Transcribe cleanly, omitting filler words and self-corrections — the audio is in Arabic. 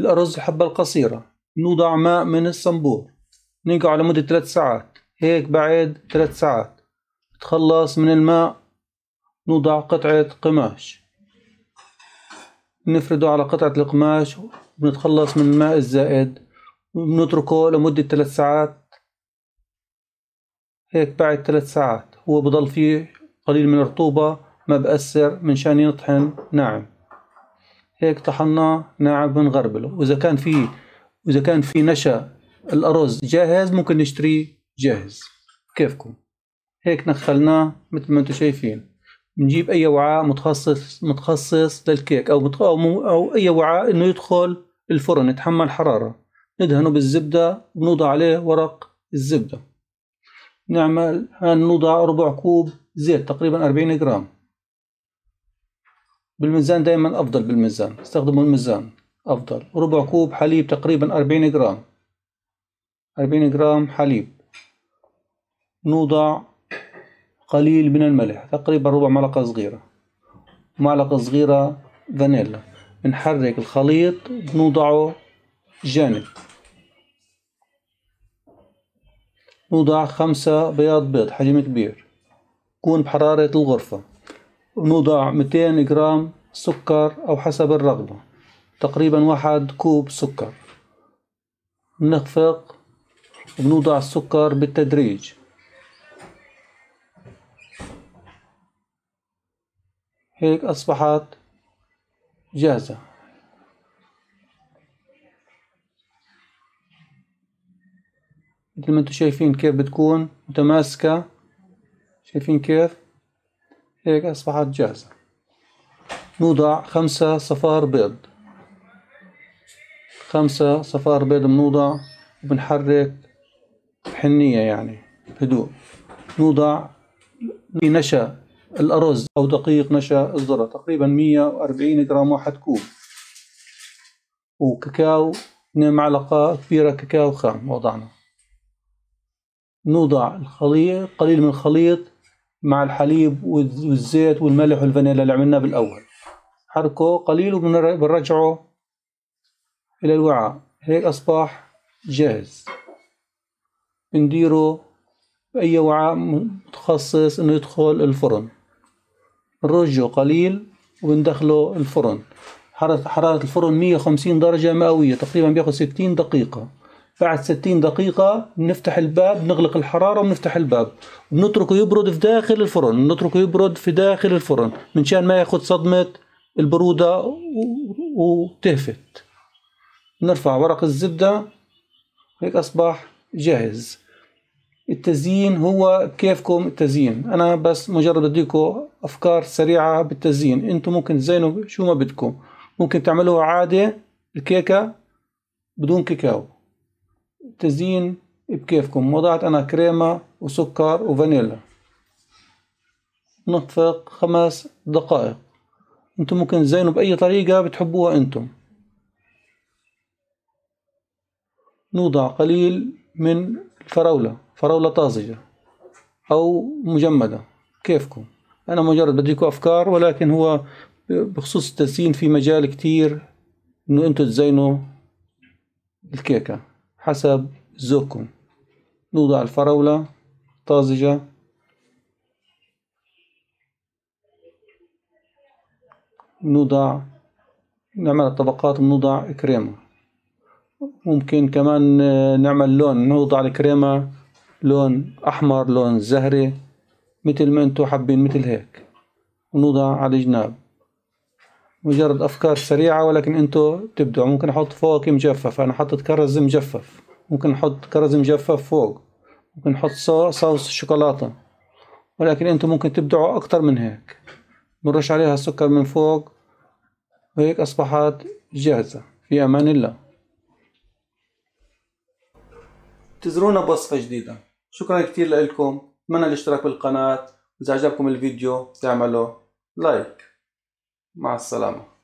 الأرز الحبة القصيرة، نوضع ماء من الصنبور، ننقعه على مدة 3 ساعات، هيك بعد 3 ساعات تخلص من الماء، نوضع قطعة قماش، نفرده على قطعة القماش، بنتخلص من الماء الزائد، وبنتركه لمدة 3 ساعات، هيك بعد 3 ساعات هو بضل فيه قليل من الرطوبة، ما بأثر من شان يطحن ناعم. هيك طحناه ناعم بنغربله، وإذا كان في نشا الأرز جاهز ممكن نشتريه جاهز كيفكم. هيك نخلناه مثل ما انتم شايفين. بنجيب أي وعاء متخصص للكيك أو أي وعاء إنه يدخل الفرن يتحمل حرارة، ندهنه بالزبدة وبنوضع عليه ورق الزبدة. نعمل نوضع 4 كوب زيت تقريبا 40 جرام، بالميزان دائما أفضل، بالميزان استخدموا الميزان أفضل. 4 كوب حليب تقريبا 40 جرام، 40 جرام حليب. نوضع قليل من الملح تقريبا 1/4 معلقة صغيرة، معلقة صغيرة فانيلا. بنحرك الخليط بنوضعه جانب. نوضع 5 بياض حجم كبير يكون بحرارة الغرفة. ونوضع 200 جرام سكر أو حسب الرغبة، تقريبا 1 كوب سكر. بنخفق وبنوضع السكر بالتدريج، هيك أصبحت جاهزة. مثل ما انتم شايفين كيف بتكون متماسكة، شايفين كيف؟ هيك أصبحت جاهزة. نوضع 5 صفار بيض، 5 صفار بيض بنوضع وبنحرك بحنية يعني بهدوء. نوضع نشا الأرز أو دقيق نشا الذرة تقريبا 140 جرام 1 كوب، وكاكاو 2 معلقة كبيرة كاكاو خام وضعنا. نوضع الخليط قليل من الخليط مع الحليب والزيت والملح والفانيلا اللي عملناه بالأول، حركه قليل وبنرجعه إلى الوعاء. هيك أصبح جاهز. بنديره بأي وعاء متخصص إنه يدخل الفرن، بنرجه قليل وبندخله الفرن. حرارة الفرن 150 درجة مئوية، تقريبا بياخد 60 دقيقة. بعد 60 دقيقة بنفتح الباب، بنغلق الحرارة ونفتح الباب، وبنتركه يبرد في داخل الفرن، منشان ما ياخد صدمة البرودة وتهفت. نرفع ورق الزبدة، هيك أصبح جاهز. التزيين هو كيفكم التزيين، أنا بس مجرد بديكم أفكار سريعة بالتزيين، أنتم ممكن تزينوا شو ما بدكم، ممكن تعملوها عادي الكيكة بدون كاكاو. التزيين بكيفكم. وضعت أنا كريمة وسكر وفانيلا. نخفق 5 دقائق، أنتم ممكن تزينوا بأي طريقة بتحبوها أنتم. نوضع قليل من الفراولة، فراولة طازجة أو مجمدة كيفكم، أنا مجرد بديكم أفكار، ولكن هو بخصوص التزيين في مجال كتير إنه أنتم تزينوا الكيكة حسب ذوقكم. نوضع الفراولة طازجة، نعمل طبقات، نوضع كريمة، ممكن كمان نعمل لون، نوضع الكريمة لون أحمر لون زهري مثل ما انتم حابين مثل هيك، ونوضع على الجناب. مجرد أفكار سريعة ولكن انتم تبدعوا. ممكن أحط فواكه مجففة، أنا حطيت كرز مجفف، ممكن أحط كرز مجفف فوق، ممكن أحط صوص شوكولاتة، ولكن انتم ممكن تبدعوا أكتر من هيك. بنرش عليها السكر من فوق، وهيك أصبحت جاهزة. في أمان الله. انتظرونا بوصفة جديدة. شكرا كتير لكم، أتمنى الاشتراك بالقناة، وإذا عجبكم الفيديو تعملوا لايك. مع السلامة.